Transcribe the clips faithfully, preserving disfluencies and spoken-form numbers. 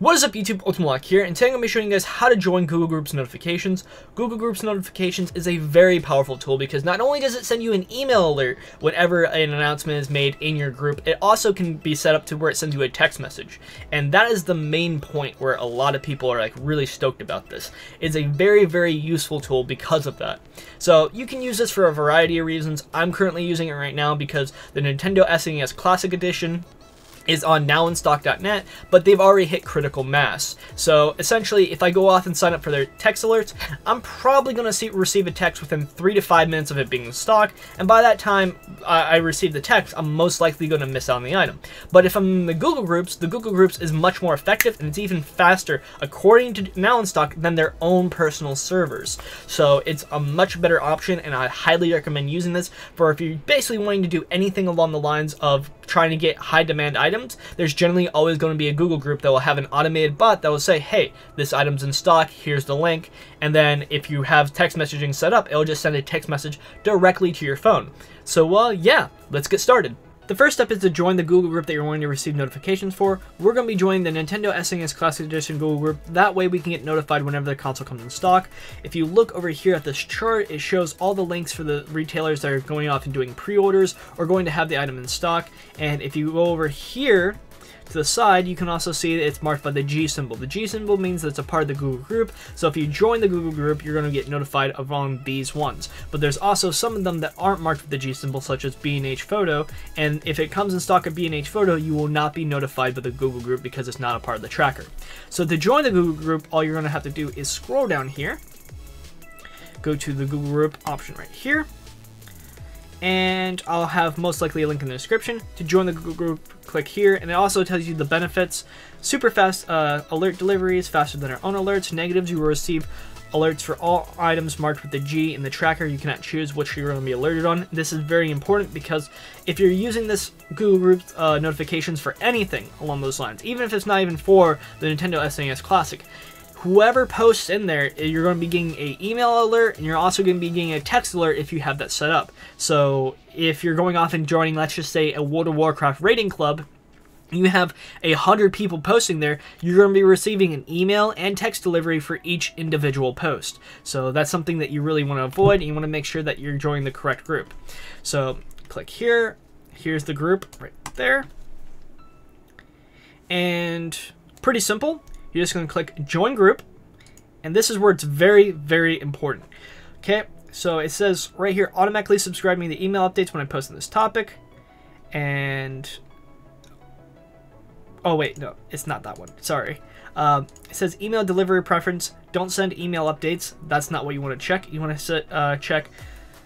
What is up YouTube, UltimateLocke here, and today I'm going to be showing you guys how to join Google Groups notifications. Google Groups notifications is a very powerful tool because not only does it send you an email alert whenever an announcement is made in your group, it also can be set up to where it sends you a text message. And that is the main point where a lot of people are like really stoked about this. It's a very, very useful tool because of that. So you can use this for a variety of reasons. I'm currently using it right now because the Nintendo S N E S Classic Edition is on now in stock dot net, but they've already hit critical mass. So essentially, if I go off and sign up for their text alerts, I'm probably gonna see, receive a text within three to five minutes of it being in stock. And by that time I, I receive the text, I'm most likely gonna miss out on the item. But if I'm in the Google Groups, the Google Groups is much more effective and it's even faster, according to NowInStock, than their own personal servers. So it's a much better option, and I highly recommend using this for if you're basically wanting to do anything along the lines of trying to get high demand items. There's generally always going to be a Google group that will have an automated bot that will say, hey, this item's in stock, here's the link. And then if you have text messaging set up, it'll just send a text message directly to your phone. So uh, yeah, let's get started. The first step is to join the Google group that you're wanting to receive notifications for. We're going to be joining the Nintendo S N E S Classic Edition Google group. That way we can get notified whenever the console comes in stock. If you look over here at this chart, it shows all the links for the retailers that are going off and doing pre-orders or going to have the item in stock. And if you go over here to the side, you can also see that it's marked by the G symbol. The G symbol means that it's a part of the Google group, so if you join the Google group, you're going to get notified of on these ones. But there's also some of them that aren't marked with the G symbol, such as B and H Photo, and if it comes in stock at B and H Photo, you will not be notified by the Google group because it's not a part of the tracker. So to join the Google group, all you're going to have to do is scroll down here, go to the Google group option right here, and I'll have most likely a link in the description to join the Google group. Click here, and it also tells you the benefits: super fast uh, alert deliveries, faster than our own alerts. Negatives: you will receive alerts for all items marked with the G in the tracker. You cannot choose which you're going to be alerted on. This is very important because if you're using this Google group uh, notifications for anything along those lines, even if it's not even for the Nintendo S N E S Classic, whoever posts in there, you're going to be getting an email alert, and you're also going to be getting a text alert if you have that set up. So if you're going off and joining, let's just say, a World of Warcraft raiding club, you have a hundred people posting there, you're going to be receiving an email and text delivery for each individual post. So that's something that you really want to avoid, and you want to make sure that you're joining the correct group. So click here. Here's the group right there. And pretty simple. You're just going to click join group, and this is where it's very, very important. Okay, so it says right here, automatically subscribe me to email updates when I post on this topic. And oh wait, no, it's not that one, sorry. Um, it says email delivery preference, don't send email updates. That's not what you want to check. You want to set, uh, check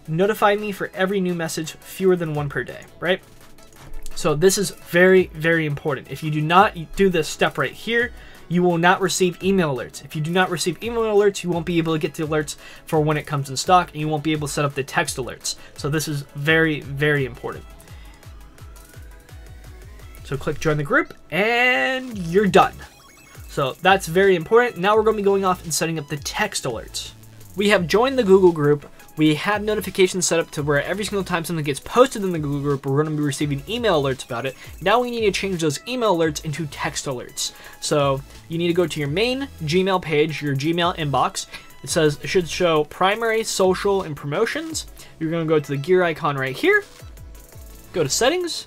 notify me for every new message, fewer than one per day, right? So this is very, very important. If you do not do this step right here, you will not receive email alerts. If you do not receive email alerts, you won't be able to get the alerts for when it comes in stock, and you won't be able to set up the text alerts. So this is very, very important. So click join the group, and you're done. So that's very important. Now we're going to be going off and setting up the text alerts. We have joined the Google group. We have notifications set up to where every single time something gets posted in the Google group, we're going to be receiving email alerts about it. Now we need to change those email alerts into text alerts. So you need to go to your main Gmail page, your Gmail inbox. It says it should show primary, social, and promotions. You're going to go to the gear icon right here, go to settings.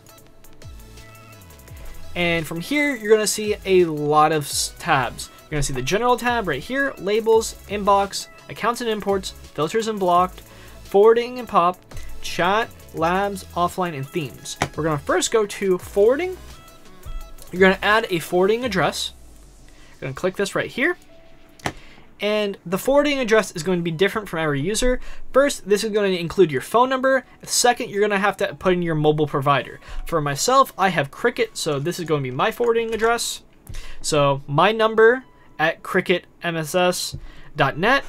And from here, you're going to see a lot of tabs. You're going to see the general tab right here, labels, inbox, accounts and imports, filters and blocked, forwarding and pop, chat, labs, offline, and themes. We're going to first go to forwarding. You're going to add a forwarding address. You're going to click this right here. And the forwarding address is going to be different from every user. First, this is going to include your phone number. Second, you're going to have to put in your mobile provider. For myself, I have Cricket, so this is going to be my forwarding address. So my number at cricket m m s dot net.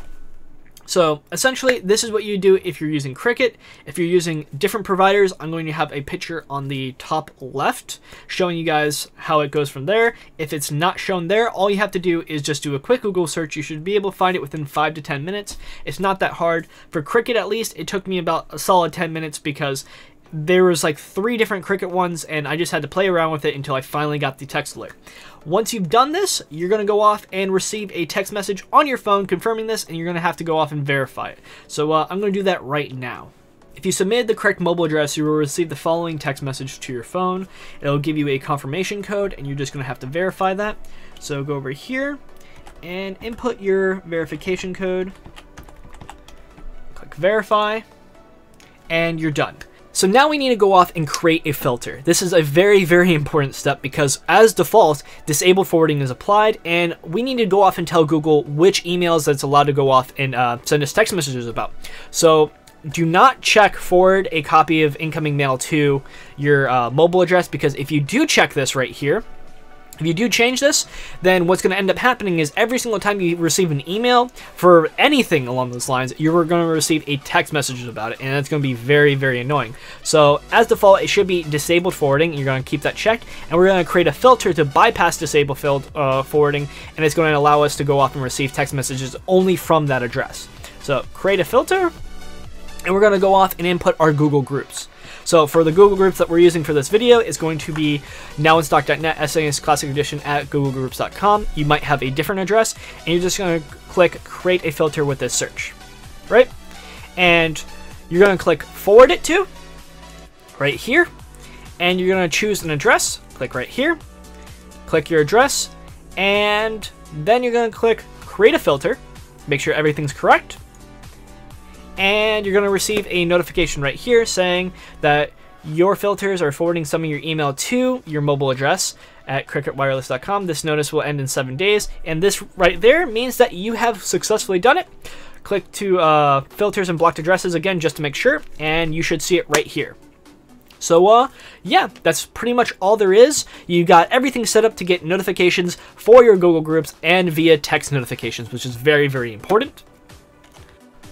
So essentially, this is what you do if you're using Cricket. If you're using different providers, I'm going to have a picture on the top left showing you guys how it goes from there. If it's not shown there, all you have to do is just do a quick Google search. You should be able to find it within five to ten minutes. It's not that hard. For Cricket, at least, it took me about a solid ten minutes because there was like three different Cricket ones, and I just had to play around with it until I finally got the text alert. Once you've done this, you're going to go off and receive a text message on your phone confirming this, and you're going to have to go off and verify it. So uh, I'm going to do that right now. If you submitted the correct mobile address, you will receive the following text message to your phone. It'll give you a confirmation code, and you're just going to have to verify that. So go over here and input your verification code. Click verify, and you're done. So now we need to go off and create a filter. This is a very, very important step because as default, disabled forwarding is applied, and we need to go off and tell Google which emails that's allowed to go off and uh, send us text messages about. So do not check forward a copy of incoming mail to your uh, mobile address, because if you do check this right here, if you do change this, then what's going to end up happening is every single time you receive an email for anything along those lines, you're going to receive a text message about it, and that's going to be very, very annoying. So as default, it should be disabled forwarding. You're going to keep that checked, and we're going to create a filter to bypass disabled field, uh, forwarding, and it's going to allow us to go off and receive text messages only from that address. So create a filter, and we're going to go off and input our Google Groups. So for the Google Groups that we're using for this video, it's going to be now in stock dot net, S N E S Classic Edition at Google Groups dot com. You might have a different address, and you're just going to click create a filter with this search, right? And you're going to click forward it to right here, and you're going to choose an address. Click right here, click your address, and then you're going to click create a filter. Make sure everything's correct. And you're going to receive a notification right here saying that your filters are forwarding some of your email to your mobile address at cricket wireless dot com. This notice will end in seven days. And this right there means that you have successfully done it. Click to uh, filters and blocked addresses again just to make sure. And you should see it right here. So uh, yeah, that's pretty much all there is. You got everything set up to get notifications for your Google Groups and via text notifications, which is very, very important.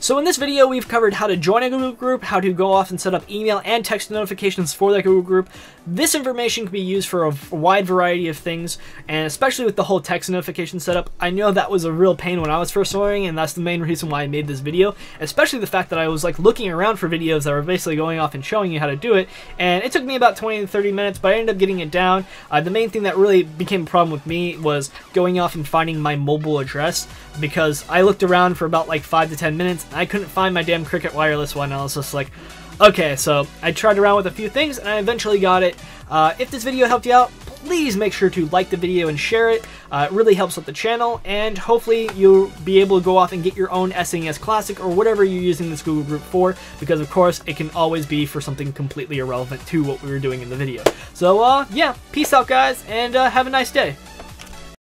So in this video, we've covered how to join a Google group, how to go off and set up email and text notifications for that Google group. This information can be used for a wide variety of things, and especially with the whole text notification setup. I know that was a real pain when I was first learning, and that's the main reason why I made this video, especially the fact that I was like looking around for videos that were basically going off and showing you how to do it. And it took me about twenty to thirty minutes, but I ended up getting it down. Uh, the main thing that really became a problem with me was going off and finding my mobile address, because I looked around for about like five to ten minutes. I couldn't find my damn Cricket Wireless one. I was just like, okay, so I tried around with a few things and I eventually got it. Uh, if this video helped you out, please make sure to like the video and share it. Uh, it really helps with the channel, and hopefully you'll be able to go off and get your own S N E S Classic or whatever you're using this Google group for, because of course it can always be for something completely irrelevant to what we were doing in the video. So uh, yeah, peace out guys, and uh, have a nice day.